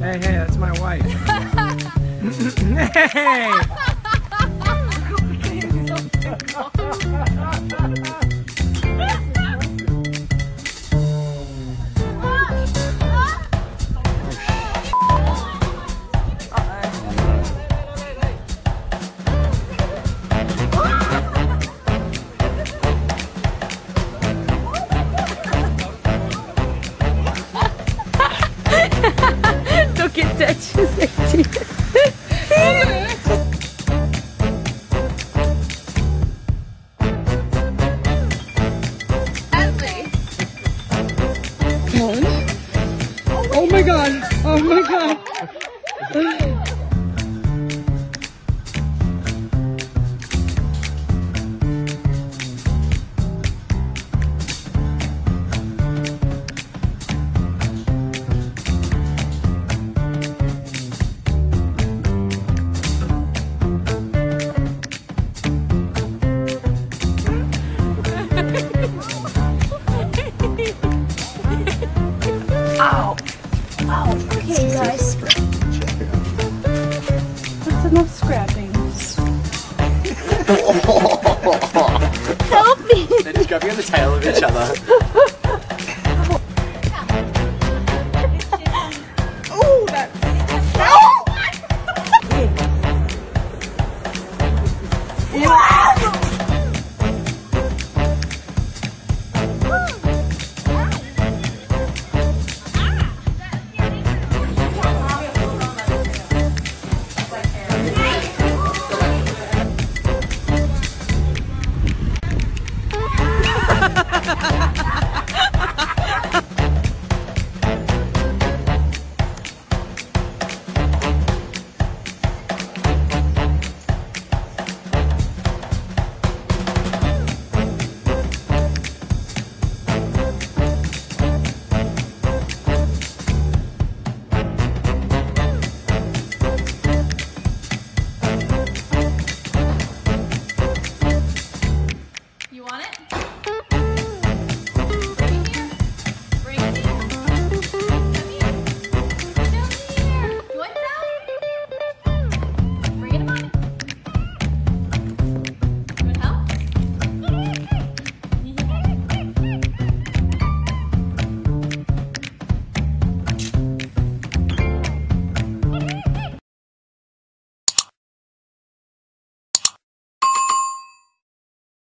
Hey, hey, that's my wife. Hey! Oh my god! Oh my god! Ow! Oh, okay, guys. That's enough scrapping. Help me! They're just grabbing on the tail of each other. Oh, that's. Oh!